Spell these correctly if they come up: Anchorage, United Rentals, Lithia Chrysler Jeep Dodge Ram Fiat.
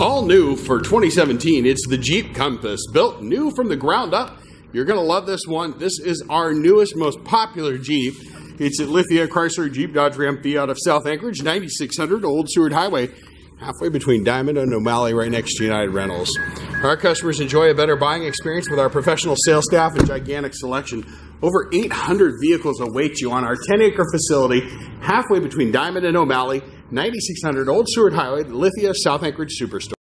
All new for 2017, it's the Jeep Compass, built new from the ground up. You're going to love this one. This is our newest, most popular Jeep. It's at Lithia Chrysler Jeep Dodge Ram Fiat of South Anchorage, 9600 Old Seward Highway, halfway between Diamond and O'Malley, right next to United Rentals. Our customers enjoy a better buying experience with our professional sales staff and gigantic selection. Over 800 vehicles await you on our 10-acre facility, halfway between Diamond and O'Malley, 9600 Old Seward Highway, Lithia, South Anchorage Superstore.